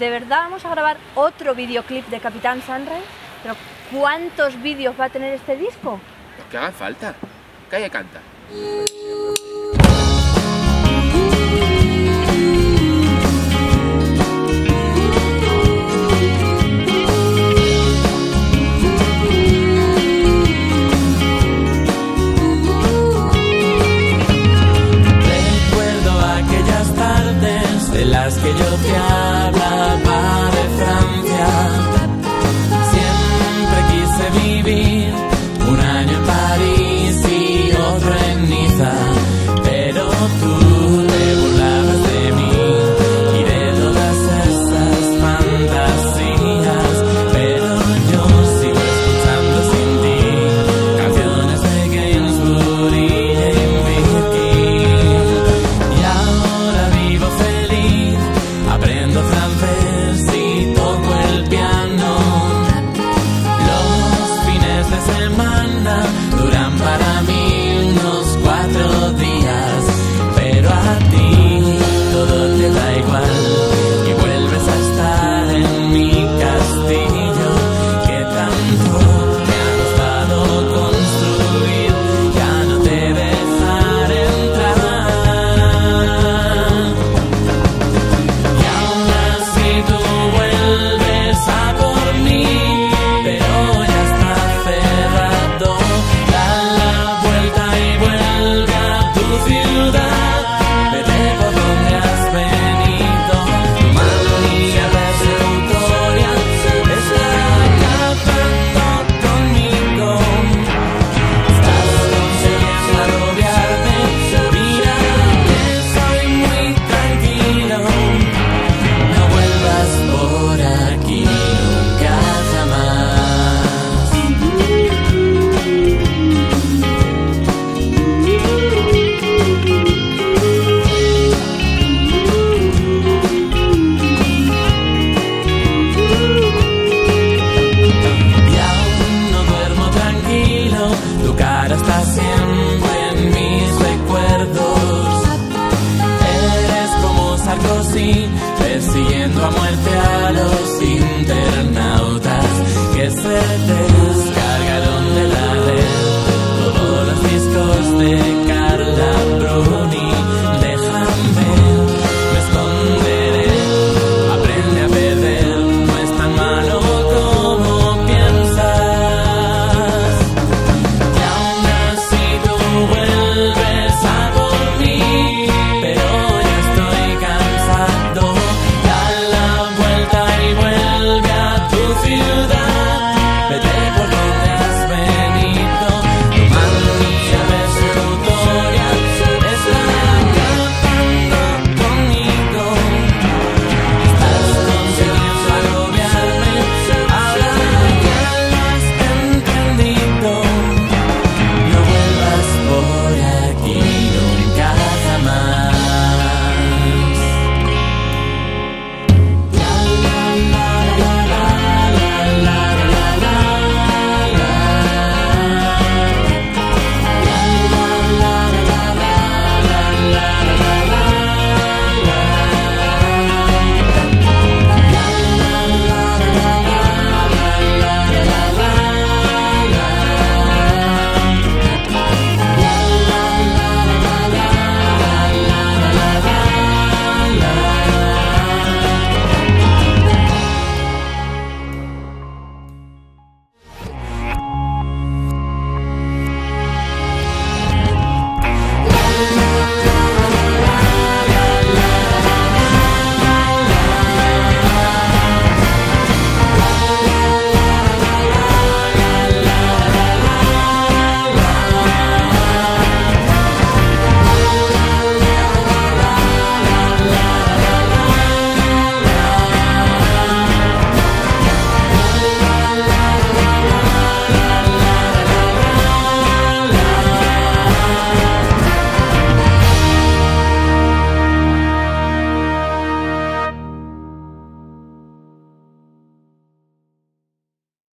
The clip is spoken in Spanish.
de verdad vamos a grabar otro videoclip de Capitán Sunrise, pero ¿cuántos vídeos va a tener este disco? Los que hagan falta. Calla y canta. De las que yo te hablaba de Francia. Siempre quise vivir un año en París y otro en Niza, pero tú te burlabas de mí y de todas esas fantasías. Pero yo sigo escuchando sin ti canciones de Gainsbourg y Jane, y ahora vivo feliz. Aprendo francés y toco el piano. Los fines de semana duran para mí unos 4 días, pero a ti todo te da igual y vuelves a estar en mi castillo que tanto me ha costado construir. Ya no te dejaré entrar. Persiguiendo a muerte a los internautas que se descargaron de la red todos los discos de